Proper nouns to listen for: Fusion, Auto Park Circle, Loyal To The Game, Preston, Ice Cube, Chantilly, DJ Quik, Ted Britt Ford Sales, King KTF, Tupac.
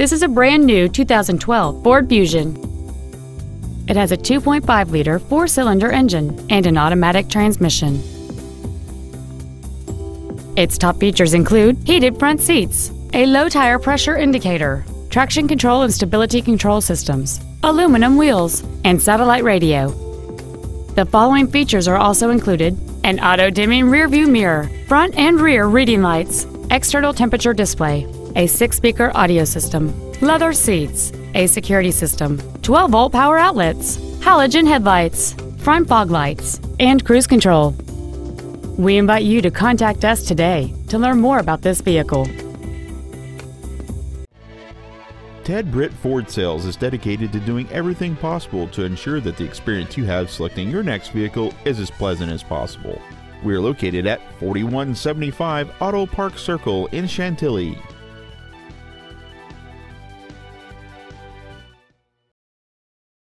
This is a brand new 2012 Ford Fusion. It has a 2.5-liter four-cylinder engine and an automatic transmission. Its top features include heated front seats, a low tire pressure indicator, traction control and stability control systems, aluminum wheels, and satellite radio. The following features are also included: an auto-dimming rearview mirror, front and rear reading lights, external temperature display, a 6-speaker audio system, leather seats, a security system, 12-volt power outlets, halogen headlights, front fog lights, and cruise control. We invite you to contact us today to learn more about this vehicle. Ted Britt Ford Sales is dedicated to doing everything possible to ensure that the experience you have selecting your next vehicle is as pleasant as possible. We are located at 4175 Auto Park Circle in Chantilly.